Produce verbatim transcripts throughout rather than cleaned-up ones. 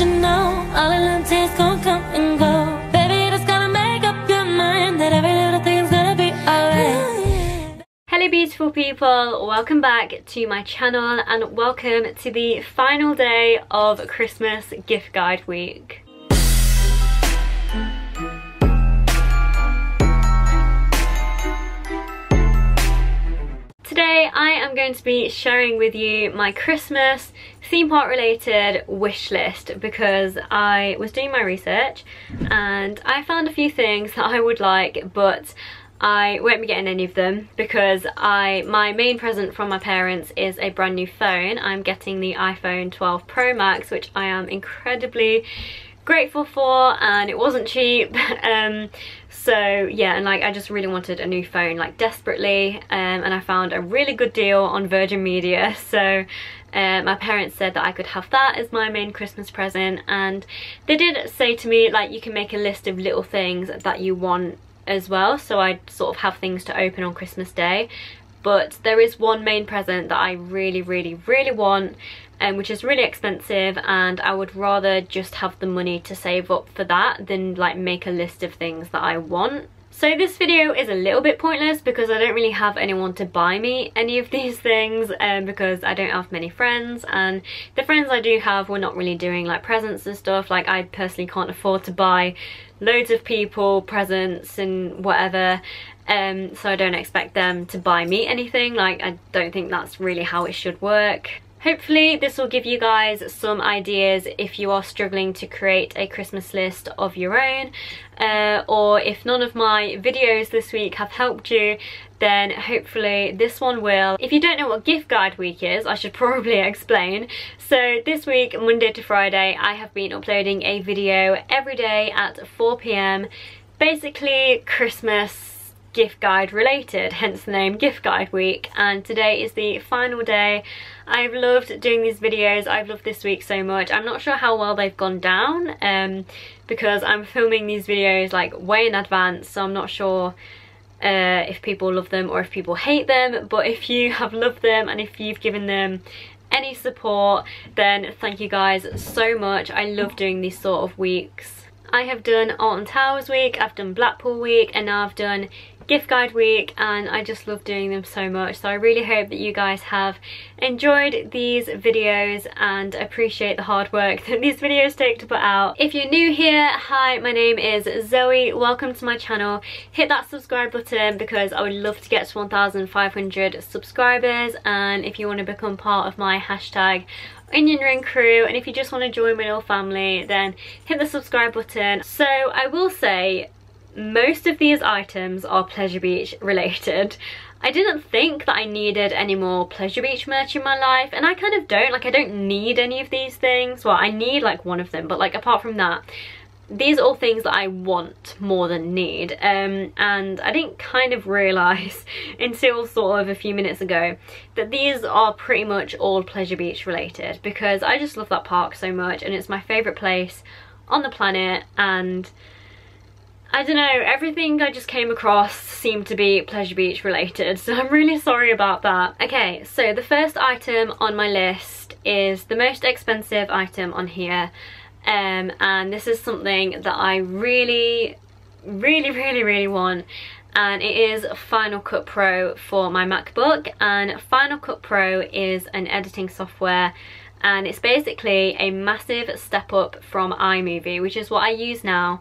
let you know all in them tears gon' come and go. Baby, just gotta make up your mind that every little thing's gonna be alright. Hello beautiful people, welcome back to my channel and welcome to the final day of Christmas gift guide week. Today I am going to be sharing with you my Christmas theme park related wish list because I was doing my research and I found a few things that I would like, but I won't be getting any of them because I my main present from my parents is a brand new phone. I'm getting the iPhone twelve Pro Max, which I am incredibly grateful for, and it wasn't cheap. um so yeah, and like I just really wanted a new phone, like desperately, um and I found a really good deal on Virgin Media, so uh, my parents said that I could have that as my main Christmas present. And they did say to me, like, you can make a list of little things that you want as well, so I sort of have things to open on Christmas Day. But there is one main present that I really really really want, Um, which is really expensive, and I would rather just have the money to save up for that than like make a list of things that I want. So this video is a little bit pointless because I don't really have anyone to buy me any of these things, um, because I don't have many friends, and the friends I do have were not really doing like presents and stuff. Like I personally can't afford to buy loads of people presents and whatever, um, so I don't expect them to buy me anything. Like I don't think that's really how it should work. Hopefully this will give you guys some ideas if you are struggling to create a Christmas list of your own, uh, or if none of my videos this week have helped you, then hopefully this one will. If you don't know what gift guide week is, I should probably explain. So this week, Monday to Friday, I have been uploading a video every day at four p m, basically Christmas gift guide related, hence the name gift guide week. And today is the final day. I've loved doing these videos, I've loved this week so much. I'm not sure how well they've gone down, um because I'm filming these videos like way in advance, so I'm not sure uh if people love them or if people hate them. But if you have loved them and if you've given them any support, then thank you guys so much. I love doing these sort of weeks. I have done Alton Towers week, I've done Blackpool week, and now I've done gift guide week, and I just love doing them so much. So I really hope that you guys have enjoyed these videos and appreciate the hard work that these videos take to put out. If you're new here, hi, my name is Zoe, welcome to my channel. Hit that subscribe button because I would love to get to one thousand five hundred subscribers. And if you want to become part of my hashtag Onion Ring crew, and if you just want to join my little family, then hit the subscribe button. So I will say most of these items are Pleasure Beach related. I didn't think that I needed any more Pleasure Beach merch in my life, and I kind of don't. Like I don't need any of these things. Well, I need like one of them, but like apart from that, these are all things that I want more than need. Um, and I didn't kind of realise until sort of a few minutes ago that these are pretty much all Pleasure Beach related, because I just love that park so much and it's my favourite place on the planet. And I don't know, everything I just came across seemed to be Pleasure Beach related, so I'm really sorry about that. Okay, so the first item on my list is the most expensive item on here. Um, and this is something that I really, really, really, really want, and it is Final Cut Pro for my MacBook. And Final Cut Pro is an editing software, and it's basically a massive step up from iMovie, which is what I use now.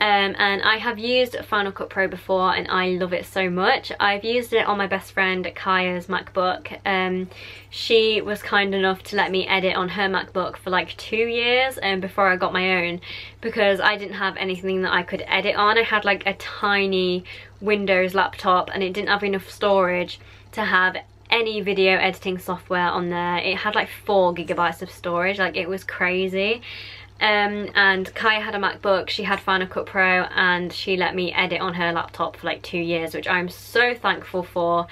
Um, and I have used Final Cut Pro before and I love it so much. I've used it on my best friend Kaya's MacBook. Um, she was kind enough to let me edit on her MacBook for like two years um, before I got my own, because I didn't have anything that I could edit on. I had like a tiny Windows laptop and it didn't have enough storage to have any video editing software on there. It had like four gigabytes of storage, like it was crazy. Um, and Kaya had a MacBook, she had Final Cut Pro, and she let me edit on her laptop for like two years, which I'm so thankful for.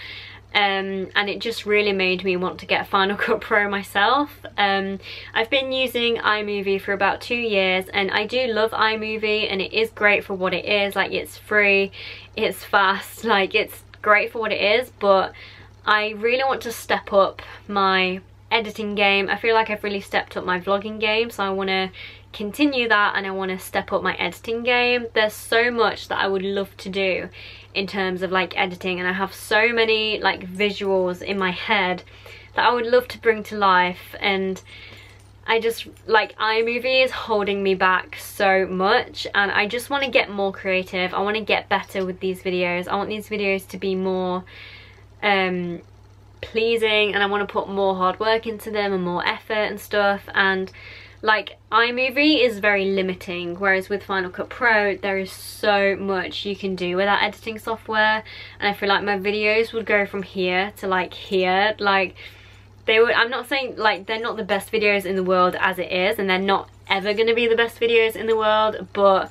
Um, and it just really made me want to get Final Cut Pro myself. Um, I've been using iMovie for about two years and I do love iMovie, and it is great for what it is. Like it's free, it's fast, like it's great for what it is, but I really want to step up my editing game. I feel like I've really stepped up my vlogging game, so I want to continue that, and I want to step up my editing game. There's so much that I would love to do in terms of like editing, and I have so many like visuals in my head that I would love to bring to life, and I just like iMovie is holding me back so much, and I just want to get more creative. I want to get better with these videos. I want these videos to be more um pleasing, and I want to put more hard work into them and more effort and stuff. And like iMovie is very limiting, whereas with Final Cut Pro there is so much you can do with that editing software, and I feel like my videos would go from here to like here. Like they would, I'm not saying like they're not the best videos in the world as it is, and they're not ever going to be the best videos in the world, but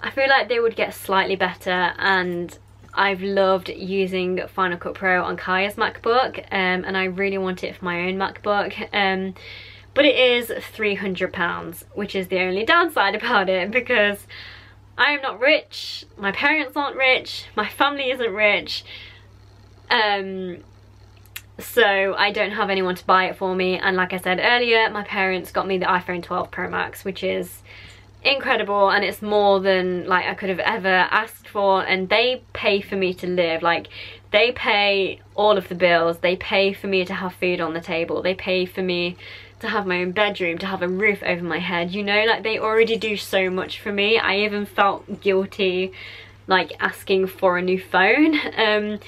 I feel like they would get slightly better. And I've loved using Final Cut Pro on Kaya's MacBook, um, and I really want it for my own MacBook, um, but it is three hundred pounds, which is the only downside about it, because I am not rich, my parents aren't rich, my family isn't rich, um, so I don't have anyone to buy it for me. And like I said earlier, my parents got me the iPhone twelve Pro Max, which is incredible, and it's more than like I could have ever asked for, and they pay for me to live. Like they pay all of the bills, they pay for me to have food on the table, they pay for me to have my own bedroom, to have a roof over my head, you know, like they already do so much for me. I even felt guilty like asking for a new phone, um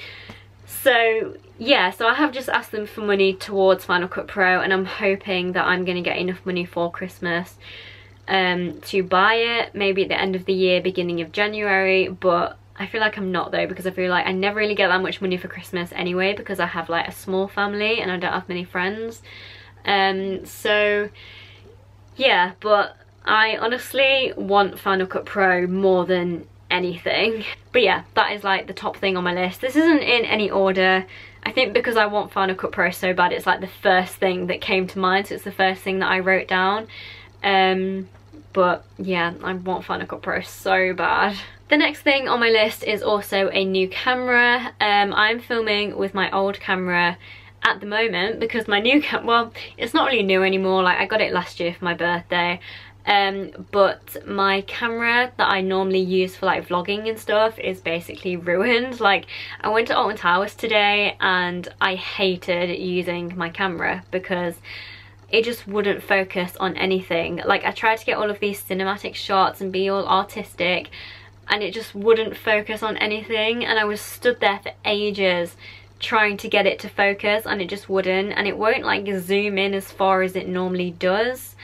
so yeah, so I have just asked them for money towards Final Cut Pro, and I'm hoping that I'm gonna get enough money for Christmas um to buy it, maybe at the end of the year, beginning of January. But I feel like I'm not though, because I feel like I never really get that much money for Christmas anyway, because I have like a small family and I don't have many friends, um so yeah. But I honestly want Final Cut Pro more than anything. But yeah, that is like the top thing on my list. This isn't in any order, I think, because I want Final Cut Pro so bad it's like the first thing that came to mind, so it's the first thing that I wrote down. Um, but yeah, I want Final Cut Pro so bad. The next thing on my list is also a new camera. Um, I'm filming with my old camera at the moment, because my new cam- well, it's not really new anymore, like I got it last year for my birthday. Um, but my camera that I normally use for like vlogging and stuff is basically ruined. Like I went to Alton Towers today and I hated using my camera because it just wouldn't focus on anything. Like I tried to get all of these cinematic shots and be all artistic, and it just wouldn't focus on anything, and I was stood there for ages trying to get it to focus, and it just wouldn't, and it won't like zoom in as far as it normally does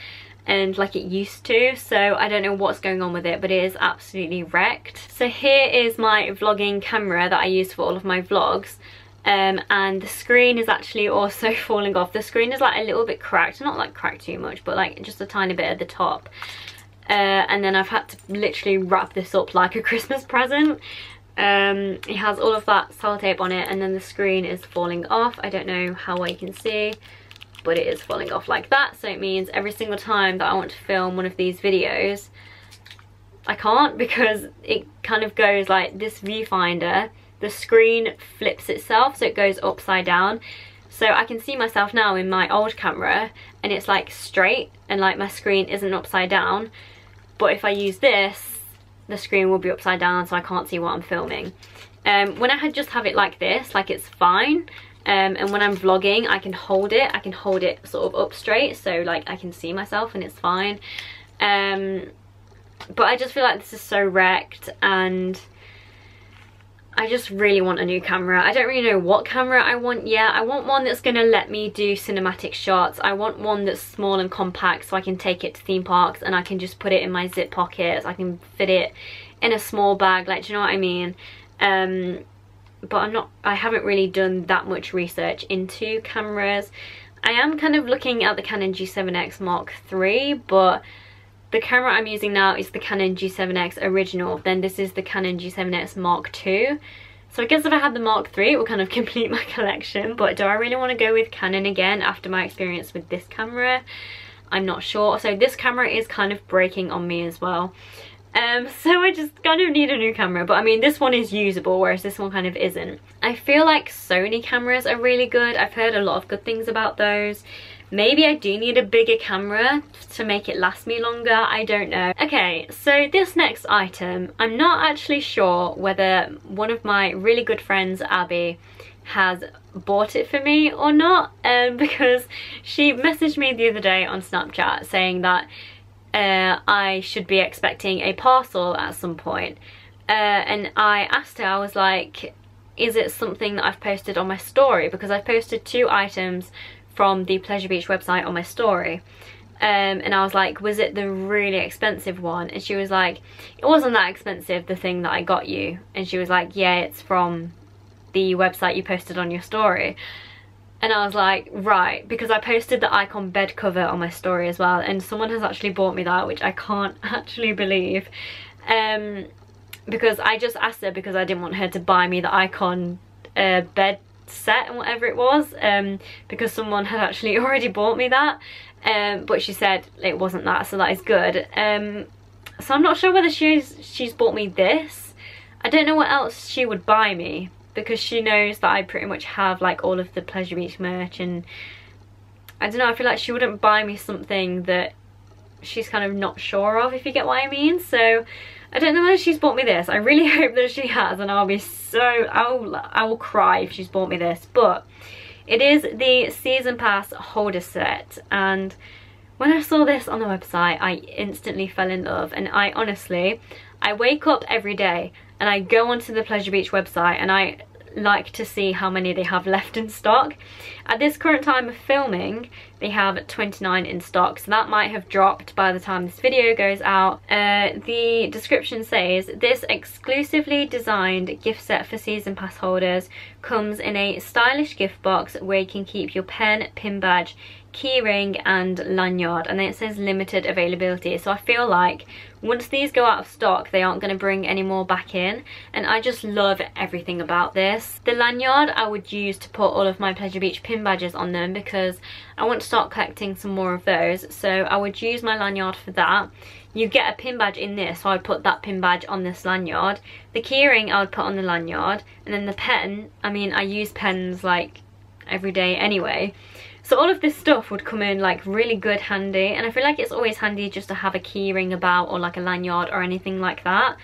and like it used to, so I don't know what's going on with it, but it is absolutely wrecked. So here is my vlogging camera that I use for all of my vlogs. Um, and the screen is actually also falling off. The screen is like a little bit cracked, not like cracked too much, but like just a tiny bit at the top, uh, and then I've had to literally wrap this up like a Christmas present. Um, it has all of that sellotape on it, and then the screen is falling off. I don't know how well you can see, but it is falling off like that, so it means every single time that I want to film one of these videos I can't, because it kind of goes like this viewfinder, the screen flips itself, so it goes upside down. So I can see myself now in my old camera, and it's like straight, and like my screen isn't upside down, but if I use this, the screen will be upside down, so I can't see what I'm filming. Um, when I just have it like this, like it's fine, um, and when I'm vlogging I can hold it, I can hold it sort of up straight, so like I can see myself and it's fine. Um, but I just feel like this is so wrecked, and I just really want a new camera. I don't really know what camera I want yet. I want one that's gonna let me do cinematic shots. I want one that's small and compact, so I can take it to theme parks and I can just put it in my zip pockets. I can fit it in a small bag, like, do you know what I mean? Um, but I'm not, I haven't really done that much research into cameras. I am kind of looking at the Canon G seven X Mark three, but the camera I'm using now is the Canon G seven X original, then this is the Canon G seven X Mark two. So I guess if I had the Mark three it would kind of complete my collection, but do I really want to go with Canon again after my experience with this camera? I'm not sure. So this camera is kind of breaking on me as well. Um, so I just kind of need a new camera, but I mean this one is usable, whereas this one kind of isn't. I feel like Sony cameras are really good. I've heard a lot of good things about those. Maybe I do need a bigger camera to make it last me longer, I don't know. Okay, so this next item, I'm not actually sure whether one of my really good friends, Abby, has bought it for me or not, um, because she messaged me the other day on Snapchat saying that uh, I should be expecting a parcel at some point. Uh, and I asked her, I was like, is it something that I've posted on my story? Because I posted two items from the Pleasure Beach website on my story. Um, and I was like, was it the really expensive one? And she was like, it wasn't that expensive, the thing that I got you. And she was like, yeah, it's from the website you posted on your story. And I was like, right, because I posted the Icon bed cover on my story as well, and someone has actually bought me that, which I can't actually believe. Um, because I just asked her because I didn't want her to buy me the Icon uh, bed set and whatever it was, um, because someone had actually already bought me that, um, but she said it wasn't that, so that is good. Um, so I'm not sure whether she's, she's bought me this. I don't know what else she would buy me, because she knows that I pretty much have like all of the Pleasure Beach merch, and I don't know, I feel like she wouldn't buy me something that she's kind of not sure of, if you get what I mean. So I don't know whether she's bought me this. I really hope that she has, and I'll be so, I'll, I will cry if she's bought me this. But it is the season pass holder set, and when I saw this on the website, I instantly fell in love. And I honestly, I wake up every day and I go onto the Pleasure Beach website and I like to see how many they have left in stock. At this current time of filming, they have twenty-nine in stock, so that might have dropped by the time this video goes out. Uh, the description says, this exclusively designed gift set for season pass holders comes in a stylish gift box where you can keep your pen, pin badge, keyring and lanyard, and then it says limited availability. So I feel like once these go out of stock, they aren't going to bring any more back in, and I just love everything about this. The lanyard I would use to put all of my Pleasure Beach pin badges on them, because I want to start collecting some more of those, so I would use my lanyard for that. You get a pin badge in this, so I would put that pin badge on this lanyard. The keyring I would put on the lanyard, and then the pen, I mean, I use pens like every day anyway. So all of this stuff would come in like really good handy, and I feel like it's always handy just to have a key ring about, or like a lanyard or anything like that.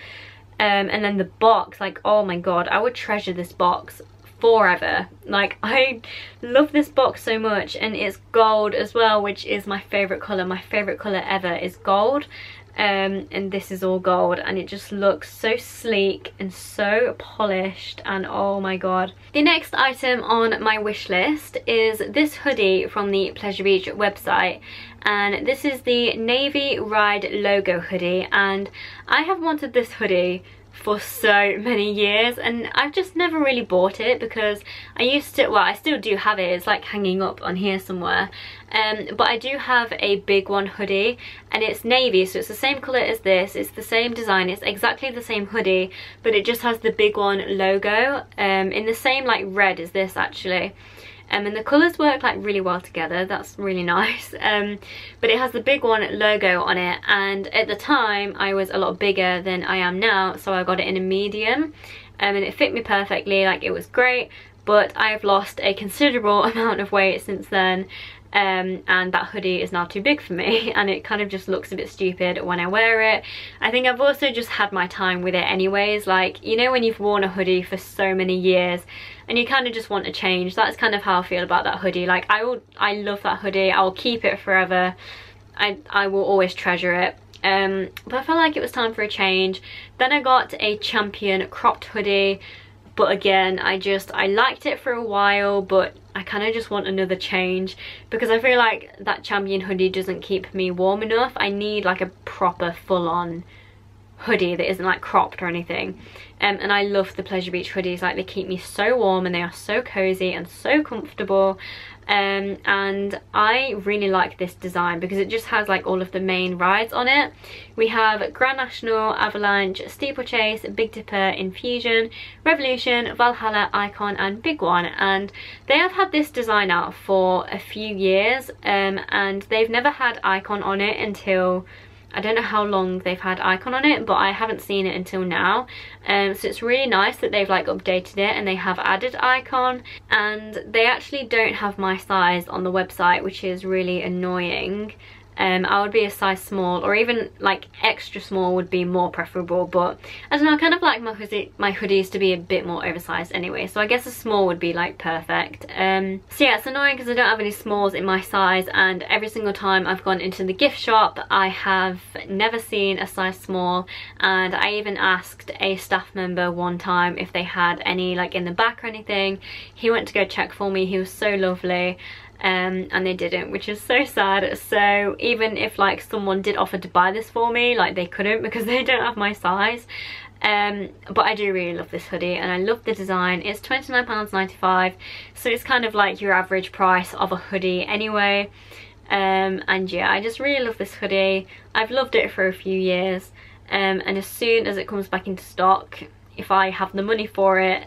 Um, and then the box, like, oh my god, I would treasure this box forever. Like, I love this box so much, and it's gold as well, which is my favourite colour. My favourite colour ever is gold, um, and this is all gold, and it just looks so sleek and so polished, and oh my god. The next item on my wish list is this hoodie from the Pleasure Beach website, and this is the Navy Ride logo hoodie, and I have wanted this hoodie for so many years, and I've just never really bought it, because I used to, well, I still do have it, it's like hanging up on here somewhere, um, but I do have a Big One hoodie, and it's navy, so it's the same colour as this, it's the same design, it's exactly the same hoodie, but it just has the Big One logo, um, in the same like red as this actually. Um, and the colours work like really well together, that's really nice, um, but it has the Big One logo on it, and at the time I was a lot bigger than I am now, so I got it in a medium, um, and it fit me perfectly, like it was great, but I've lost a considerable amount of weight since then, um, and that hoodie is now too big for me, and it kind of just looks a bit stupid when I wear it. I think I've also just had my time with it anyways, like, you know when you've worn a hoodie for so many years, and you kind of just want to change. That's kind of how I feel about that hoodie. Like, I will, I love that hoodie. I'll keep it forever. I, I will always treasure it. Um, but I felt like it was time for a change. Then I got a Champion cropped hoodie. But again, I just, I liked it for a while, but I kind of just want another change, because I feel like that Champion hoodie doesn't keep me warm enough. I need like a proper full-on hoodie that isn't like cropped or anything, um, and I love the Pleasure Beach hoodies, like they keep me so warm and they are so cozy and so comfortable, um, and I really like this design because it just has like all of the main rides on it. We have Grand National, Avalanche, Steeplechase, Big Dipper, Infusion, Revolution, Valhalla, Icon and Big One, and they have had this design out for a few years, um, and they've never had Icon on it until I don't know how long they've had Icon on it, but I haven't seen it until now. Um, so it's really nice that they've like updated it and they have added Icon, and they actually don't have my size on the website, which is really annoying. Um, I would be a size small, or even like extra small would be more preferable, but I don't know, I kind of like my, hoodie, my hoodies to be a bit more oversized anyway, so I guess a small would be like perfect. Um, so yeah, it's annoying because I don't have any smalls in my size, and every single time I've gone into the gift shop I have never seen a size small, and I even asked a staff member one time if they had any like in the back or anything. He went to go check for me, he was so lovely. Um, and they didn't, which is so sad. So even if like someone did offer to buy this for me, like they couldn't because they don't have my size. Um, but I do really love this hoodie and I love the design. It's twenty-nine pounds ninety-five, so it's kind of like your average price of a hoodie anyway. Um, and yeah, I just really love this hoodie. I've loved it for a few years, um, and as soon as it comes back into stock, if I have the money for it,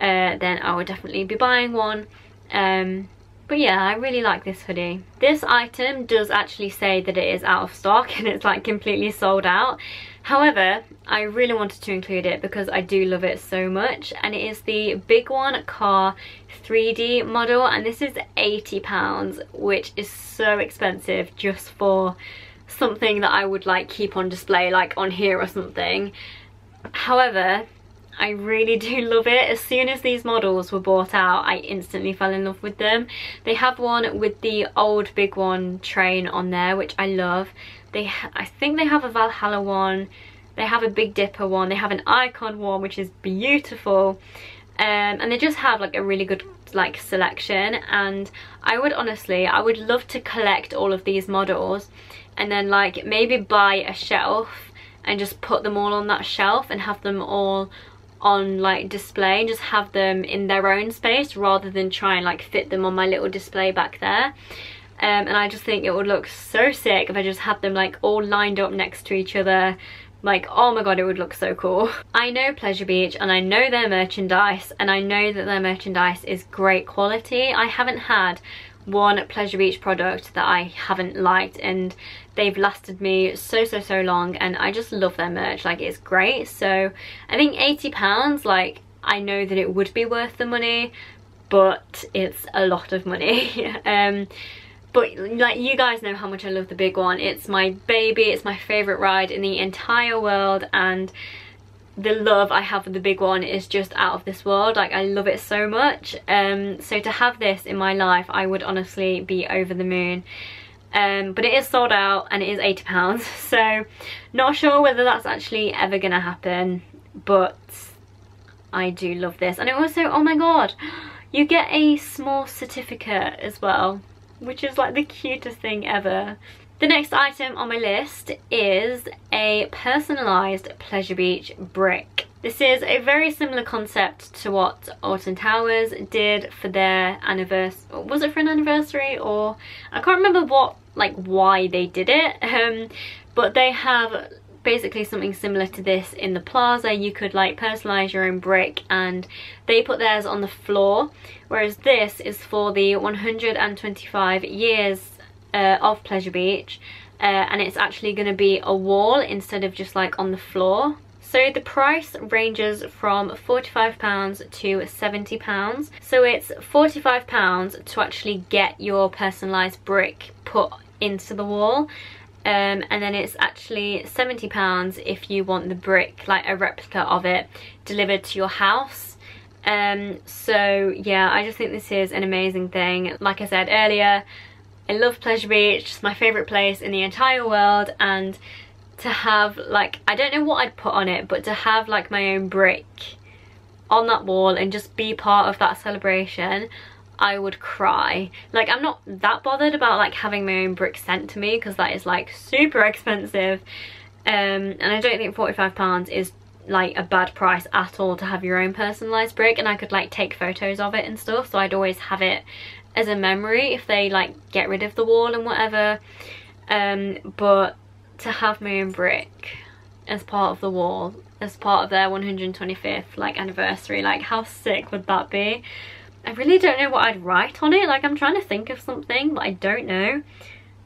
uh, then I will definitely be buying one. Um, But yeah, I really like this hoodie. This item does actually say that it is out of stock and it's like completely sold out. However, I really wanted to include it because I do love it so much, and it is the Big One car three D model, and this is eighty pounds, which is so expensive just for something that I would like keep on display like on here or something. However, I really do love it. As soon as these models were bought out, I instantly fell in love with them. They have one with the old Big One train on there, which I love. They, I think they have a Valhalla one, they have a Big Dipper one, they have an Icon one, which is beautiful. Um, and they just have like a really good like selection, and I would honestly, I would love to collect all of these models and then like maybe buy a shelf and just put them all on that shelf and have them all on like display and just have them in their own space rather than try and like fit them on my little display back there. Um, and I just think it would look so sick if I just had them like all lined up next to each other. Like, oh my god, it would look so cool. I know Pleasure Beach and I know their merchandise, and I know that their merchandise is great quality. I haven't had one Pleasure Beach product that I haven't liked, and they've lasted me so so so long, and I just love their merch, like it's great. So I think eighty pounds, like I know that it would be worth the money, but it's a lot of money. um but like you guys know how much I love the Big One. It's my baby, it's my favorite ride in the entire world, and the love I have for the Big One is just out of this world. Like I love it so much. Um, so to have this in my life, I would honestly be over the moon. Um, but it is sold out and it is eighty pounds. So not sure whether that's actually ever gonna happen, but I do love this. And it also, oh my god, you get a small certificate as well, which is like the cutest thing ever. The next item on my list is a personalised Pleasure Beach brick. This is a very similar concept to what Alton Towers did for their anniversary. Was it for an anniversary? Or I can't remember what, like why they did it. Um, but they have basically something similar to this in the plaza. You could like personalise your own brick, and they put theirs on the floor. Whereas this is for the one hundred twenty-five years Uh, of Pleasure Beach, uh, and it's actually going to be a wall instead of just like on the floor. So the price ranges from forty-five pounds to seventy pounds. So it's forty-five pounds to actually get your personalised brick put into the wall, um, and then it's actually seventy pounds if you want the brick, like a replica of it, delivered to your house. Um, so yeah, I just think this is an amazing thing. Like I said earlier, I love Pleasure Beach, it's my favourite place in the entire world, and to have like, I don't know what I'd put on it, but to have like my own brick on that wall and just be part of that celebration, I would cry. Like I'm not that bothered about like having my own brick sent to me because that is like super expensive, um, and I don't think forty-five pounds is like a bad price at all to have your own personalised brick, and I could like take photos of it and stuff, so I'd always have it as a memory if they like get rid of the wall and whatever. Um, but to have my own brick as part of the wall, as part of their one hundred twenty-fifth like anniversary, like how sick would that be? I really don't know what I'd write on it, like I'm trying to think of something but I don't know.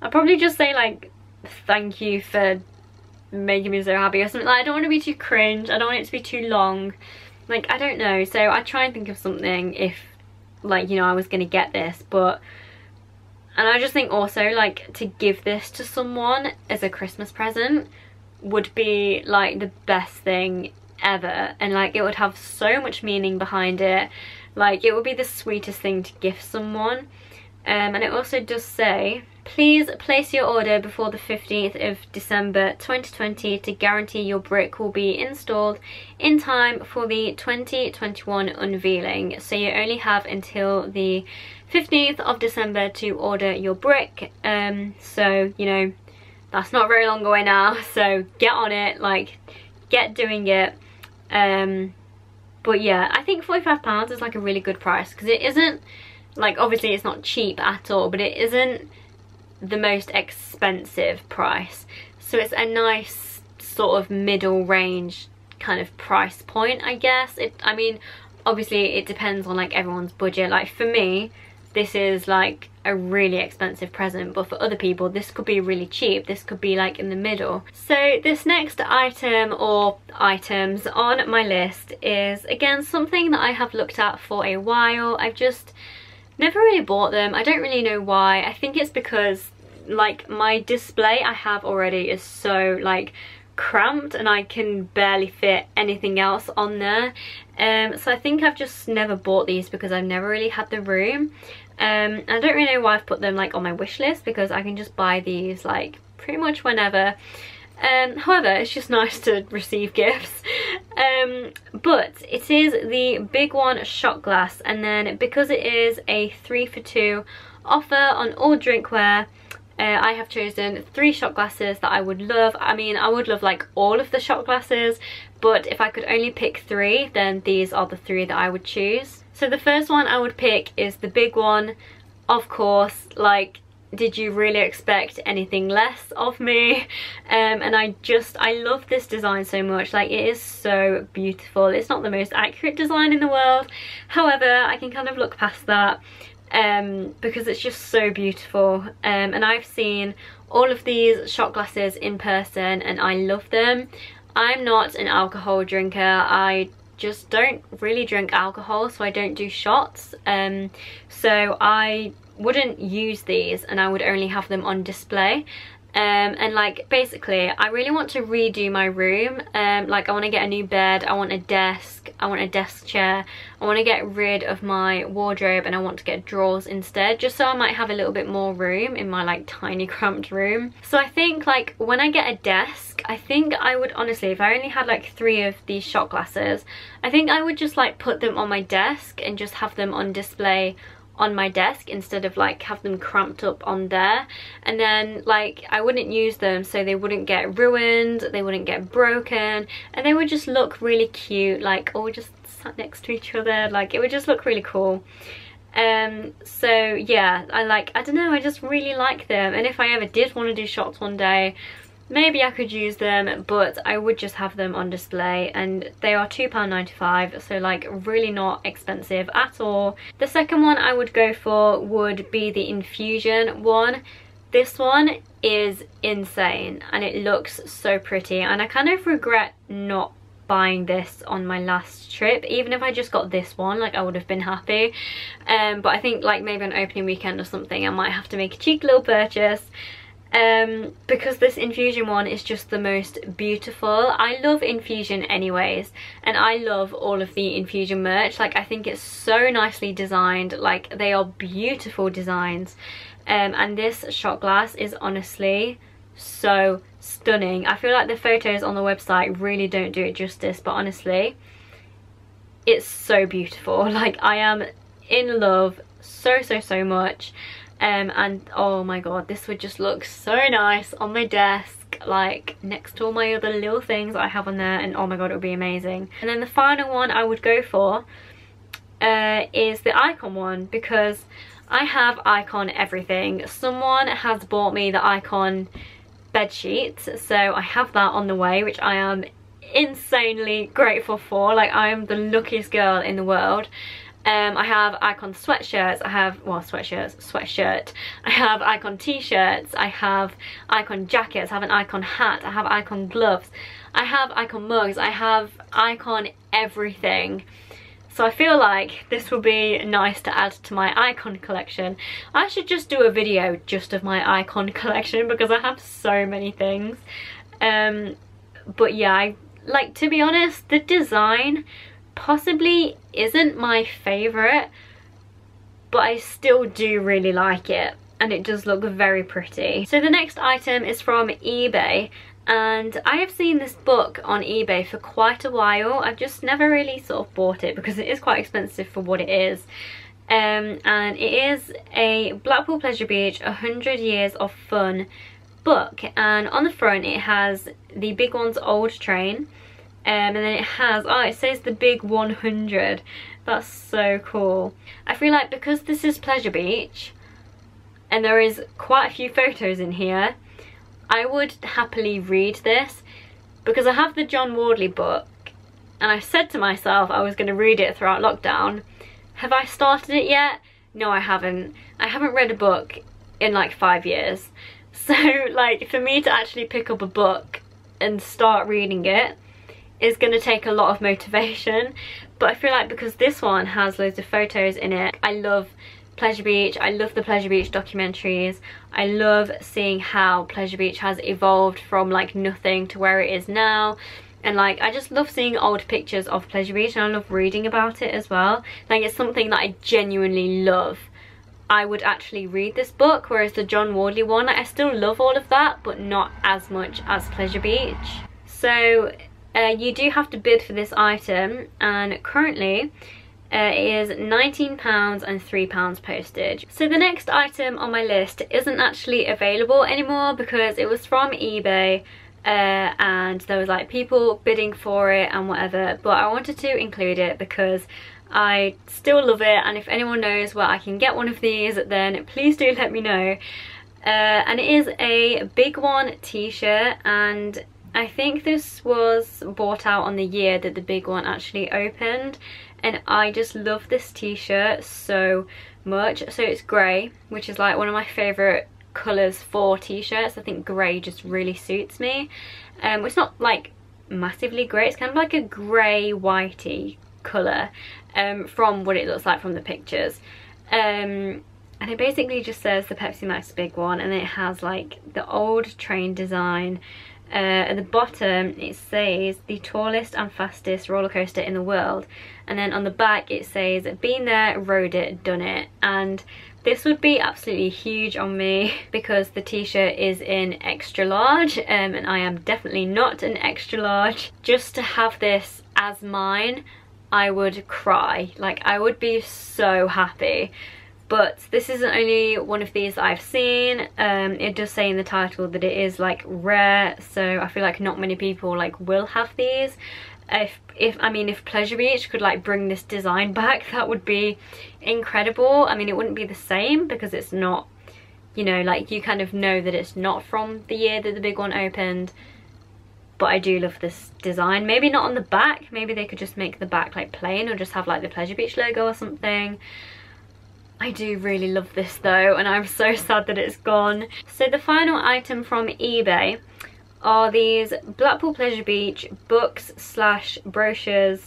I'd probably just say like thank you for making me so happy or something. Like, I don't want to be too cringe, I don't want it to be too long, like, I don't know. So I try and think of something if, like, you know, I was gonna get this, but, and I just think also, like, to give this to someone as a Christmas present would be, like, the best thing ever, and, like, it would have so much meaning behind it. Like, it would be the sweetest thing to gift someone. Um, and it also does say, please place your order before the fifteenth of December twenty twenty to guarantee your brick will be installed in time for the twenty twenty-one unveiling. So you only have until the fifteenth of December to order your brick. Um, so, you know, that's not very long away now. So get on it, like, get doing it. Um, but yeah, I think forty-five pounds is, like, a really good price, because it isn't, like, obviously it's not cheap at all, but it isn't the most expensive price. So it's a nice sort of middle range kind of price point, I guess. It, I mean, obviously it depends on, like, everyone's budget. Like, for me, this is, like, a really expensive present, but for other people this could be really cheap, this could be, like, in the middle. So this next item or items on my list is, again, something that I have looked at for a while. I've just never really bought them. I don't really know why. I think it's because, like, my display I have already is so, like, cramped, and I can barely fit anything else on there. Um, so I think I've just never bought these because I've never really had the room. Um, I don't really know why I've put them, like, on my wish list, because I can just buy these, like, pretty much whenever. Um, however, it's just nice to receive gifts. Um, but it is the Big One shot glass, and then because it is a three for two offer on all drinkware, uh, I have chosen three shot glasses that I would love. I mean, I would love, like, all of the shot glasses, but if I could only pick three, then these are the three that I would choose. So the first one I would pick is the Big One, of course. Like, did you really expect anything less of me? Um, and I just, I love this design so much. Like, it is so beautiful. It's not the most accurate design in the world, however, I can kind of look past that, um, because it's just so beautiful. Um, and I've seen all of these shot glasses in person, and I love them. I'm not an alcohol drinker. I just don't really drink alcohol, so I don't do shots. Um, so I wouldn't use these, and I would only have them on display. Um, and, like, basically I really want to redo my room. Um, like, I want to get a new bed, I want a desk, I want a desk chair, I want to get rid of my wardrobe, and I want to get drawers instead, just so I might have a little bit more room in my, like, tiny cramped room. So I think, like, when I get a desk, I think I would honestly, if I only had, like, three of these shot glasses, I think I would just, like, put them on my desk and just have them on display on my desk, instead of, like, have them cramped up on there. And then, like, I wouldn't use them, so they wouldn't get ruined, they wouldn't get broken, and they would just look really cute, like, all just sat next to each other. Like, it would just look really cool. Um so yeah, I like I don't know, I just really like them, and if I ever did want to do shots one day, maybe I could use them, but I would just have them on display. And they are two pounds ninety-five, so, like, really not expensive at all. The second one I would go for would be the Infusion one. This one is insane, and it looks so pretty, and I kind of regret not buying this on my last trip. Even if I just got this one, like, I would have been happy. Um, but I think, like, maybe on opening weekend or something, I might have to make a cheeky little purchase. Um, because this Infusion one is just the most beautiful. I love Infusion anyways, and I love all of the Infusion merch. Like, I think it's so nicely designed. Like, they are beautiful designs. Um, and this shot glass is honestly so stunning. I feel like the photos on the website really don't do it justice, but honestly, it's so beautiful. Like, I am in love so, so, so much. Um, and oh my god, this would just look so nice on my desk, like, next to all my other little things I have on there, and oh my god, it would be amazing. And then the final one I would go for uh, is the Icon one, because I have Icon everything. Someone has bought me the Icon bed sheets, so I have that on the way, which I am insanely grateful for. Like, I am the luckiest girl in the world. Um, I have Icon sweatshirts, I have, well, sweatshirts, sweatshirt. I have Icon t-shirts, I have Icon jackets, I have an Icon hat, I have Icon gloves, I have Icon mugs, I have Icon everything. So I feel like this would be nice to add to my Icon collection. I should just do a video just of my Icon collection because I have so many things. Um, but yeah, I, like, to be honest, the design possibly isn't my favourite, but I still do really like it and it does look very pretty. So the next item is from eBay, and I have seen this book on eBay for quite a while. I've just never really sort of bought it because it is quite expensive for what it is. Um, and it is a Blackpool Pleasure Beach one hundred years of Fun book, and on the front it has the Big One's old train. Um, and then it has, oh, it says the Big one hundred. That's so cool. I feel like because this is Pleasure Beach and there is quite a few photos in here, I would happily read this because I have the John Wardley book and I said to myself I was going to read it throughout lockdown. Have I started it yet? No, I haven't. I haven't read a book in like five years. So, like, for me to actually pick up a book and start reading it is going to take a lot of motivation, but I feel like because this one has loads of photos in it, I love Pleasure Beach, I love the Pleasure Beach documentaries, I love seeing how Pleasure Beach has evolved from like nothing to where it is now, and like I just love seeing old pictures of Pleasure Beach and I love reading about it as well. Like, it's something that I genuinely love. I would actually read this book, whereas the John Wardley one, like, I still love all of that, but not as much as Pleasure Beach. So Uh, you do have to bid for this item, and currently uh, it is nineteen pounds and three pounds postage. So the next item on my list isn't actually available anymore because it was from eBay uh, and there was like people bidding for it and whatever, but I wanted to include it because I still love it, and if anyone knows where I can get one of these, then please do let me know. Uh, and it is a Big One t-shirt, and I think this was bought out on the year that the Big One actually opened, and I just love this t-shirt so much. So it's grey, which is like one of my favourite colours for t-shirts. I think grey just really suits me. Um, it's not like massively grey, it's kind of like a grey whitey colour um, from what it looks like from the pictures. Um, and it basically just says the Pepsi Max Big One, and it has like the old train design. Uh, at the bottom it says the tallest and fastest roller coaster in the world, and then on the back it says been there, rode it, done it. And this would be absolutely huge on me because the t-shirt is in extra large, um, and I am definitely not an extra large. Just to have this as mine, I would cry. Like, I would be so happy. But this isn't only one of these that I've seen. Um, it does say in the title that it is like rare, so I feel like not many people like will have these. If, if I mean, if Pleasure Beach could like bring this design back, that would be incredible. I mean, it wouldn't be the same because it's not, you know, like you kind of know that it's not from the year that the Big One opened. But I do love this design. Maybe not on the back. Maybe they could just make the back like plain, or just have like the Pleasure Beach logo or something. I do really love this though, and I'm so sad that it's gone. So the final item from eBay are these Blackpool Pleasure Beach books slash brochures,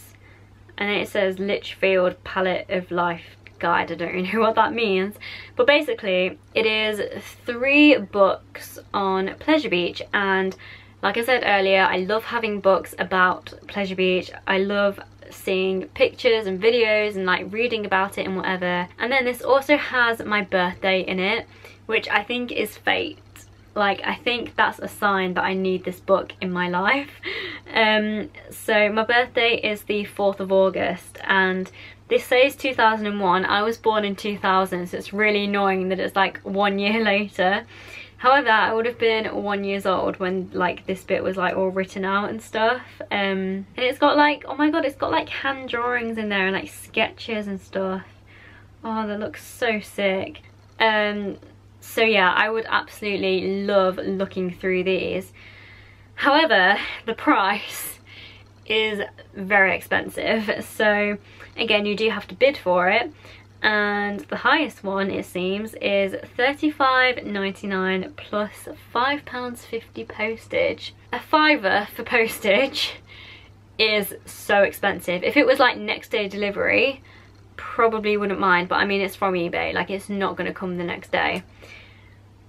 and it says Litchfield Palette of Life Guide. I don't really know what that means, but basically it is three books on Pleasure Beach, and like I said earlier, I love having books about Pleasure Beach. I love seeing pictures and videos and like reading about it and whatever. And then this also has my birthday in it, which I think is fate. Like, I think that's a sign that I need this book in my life. Um, so my birthday is the fourth of August, and this says two thousand and one. I was born in two thousand, so it's really annoying that it's like one year later. However, I would have been one years old when like this bit was like all written out and stuff. Um, and it's got like, oh my god, it's got like hand drawings in there and like sketches and stuff. Oh, that looks so sick. Um, so yeah, I would absolutely love looking through these. However, the price is very expensive, so again you do have to bid for it, and the highest one it seems is thirty-five ninety-nine plus five pounds fifty postage. A fiver for postage is so expensive. If it was like next day delivery, probably wouldn't mind, but I mean it's from eBay, like it's not going to come the next day.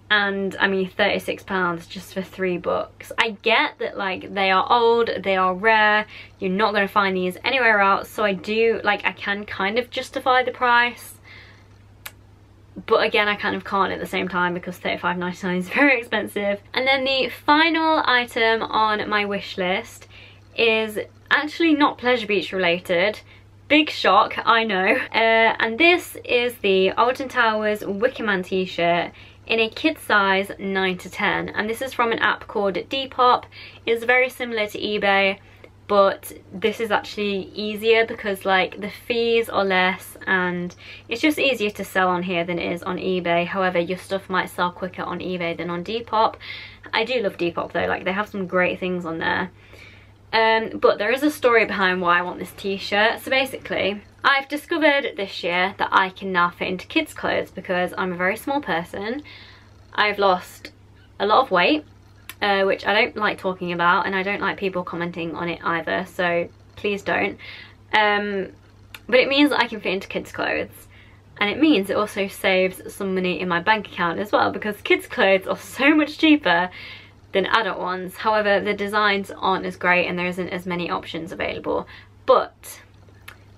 And I mean thirty-six pounds just for three bucks. I get that, like, they are old, they are rare, you're not going to find these anywhere else, so I do, like, I can kind of justify the price, but again I kind of can't at the same time because thirty-five ninety-nine is very expensive. And then the final item on my wish list is actually not Pleasure Beach related. Big shock, I know. Uh, and this is the Alton Towers Wickerman t-shirt in a kid size nine to ten, and this is from an app called Depop. It's very similar to eBay, but this is actually easier because, like, the fees are less and it's just easier to sell on here than it is on eBay. However, your stuff might sell quicker on eBay than on Depop. I do love Depop though, like they have some great things on there. Um, but there is a story behind why I want this t-shirt. So basically, I've discovered this year that I can now fit into kids' clothes because I'm a very small person. I've lost a lot of weight, uh, which I don't like talking about, and I don't like people commenting on it either, so please don't. Um, but it means that I can fit into kids' clothes, and it means it also saves some money in my bank account as well, because kids' clothes are so much cheaper than adult ones. However, the designs aren't as great and there isn't as many options available. But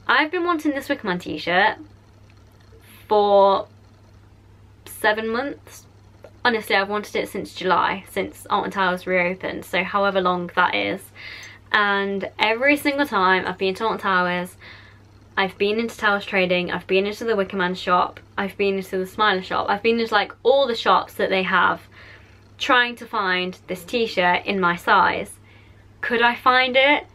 I've been wanting this Wickerman t-shirt for seven months. Honestly, I've wanted it since July, since Alton Towers reopened, so however long that is. And every single time I've been to Alton Towers, I've been into Towers Trading, I've been into the Wickerman shop, I've been into the Smiler shop, I've been into, like, all the shops that they have, trying to find this t-shirt in my size. Could I find it?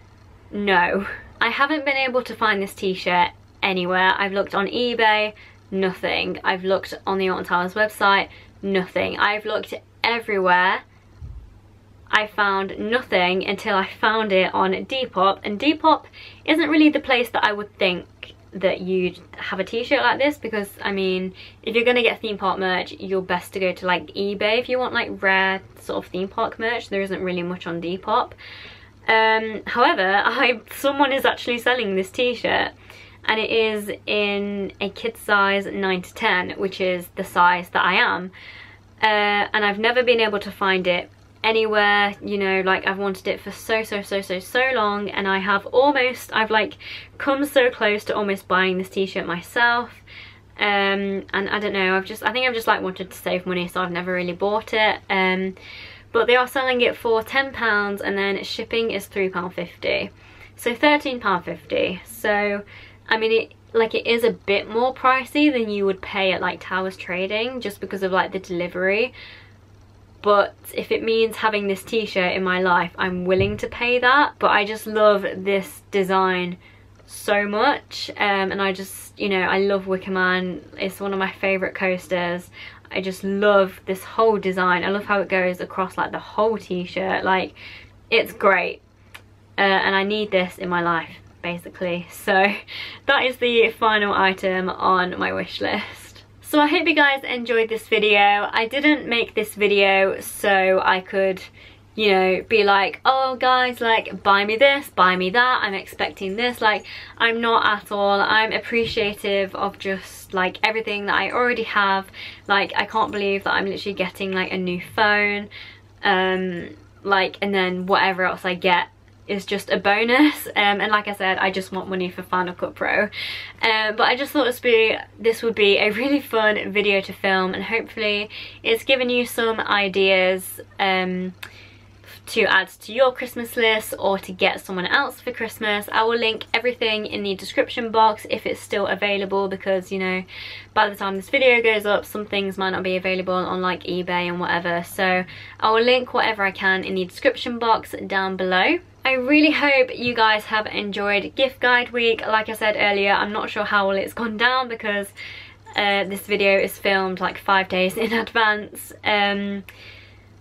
No. I haven't been able to find this t-shirt anywhere. I've looked on eBay, nothing. I've looked on the Alton Towers website, nothing. I've looked everywhere. I found nothing until I found it on Depop, and Depop isn't really the place that I would think that you'd have a t-shirt like this, because I mean if you're gonna get theme park merch, you're best to go to, like, eBay if you want, like, rare sort of theme park merch. There isn't really much on Depop. Um however, I someone is actually selling this t-shirt, and it is in a kid size nine to ten, which is the size that I am, uh and I've never been able to find it anywhere, you know, like I've wanted it for so so so so so long, and I have almost I've like come so close to almost buying this t-shirt myself, um and I don't know, I've just I think I've just like wanted to save money, so I've never really bought it. Um but they are selling it for ten pounds, and then shipping is three pounds fifty, so thirteen pounds fifty. So I mean it like it is a bit more pricey than you would pay at, like, Towers Trading, just because of, like, the delivery. But if it means having this t-shirt in my life, I'm willing to pay that. But I just love this design so much. Um, and I just, you know, I love Wickerman. It's one of my favourite coasters. I just love this whole design. I love how it goes across, like, the whole t-shirt. Like, it's great. Uh, and I need this in my life, basically. So that is the final item on my wish list. So I hope you guys enjoyed this video. I didn't make this video so I could, you know, be like, oh guys, like, buy me this, buy me that, I'm expecting this. Like, I'm not at all. I'm appreciative of just, like, everything that I already have. Like, I can't believe that I'm literally getting, like, a new phone. Um, like, and then whatever else I get is just a bonus. Um, and like I said, I just want money for Final Cut Pro. Um, but I just thought this would, be, this would be a really fun video to film, and hopefully it's given you some ideas um, to add to your Christmas list or to get someone else for Christmas. I will link everything in the description box if it's still available, because, you know, by the time this video goes up, some things might not be available on, like, eBay and whatever. So I will link whatever I can in the description box down below. I really hope you guys have enjoyed Gift Guide Week. Like I said earlier, I'm not sure how well it's gone down because uh, this video is filmed, like, five days in advance. Um,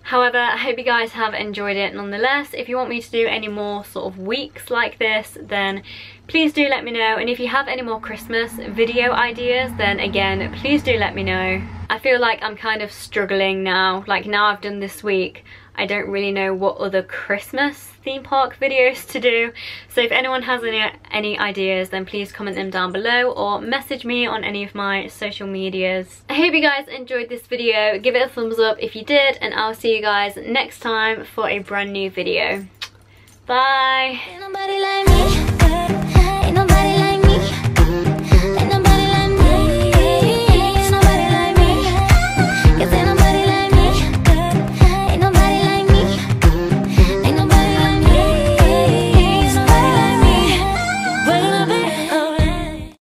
However, I hope you guys have enjoyed it nonetheless. If you want me to do any more sort of weeks like this, then please do let me know. And if you have any more Christmas video ideas, then again, please do let me know. I feel like I'm kind of struggling now. Like, now I've done this week, I don't really know what other Christmas theme park videos to do. So if anyone has any, any ideas, then please comment them down below or message me on any of my social medias. I hope you guys enjoyed this video. Give it a thumbs up if you did, and I'll see you guys next time for a brand new video. Bye!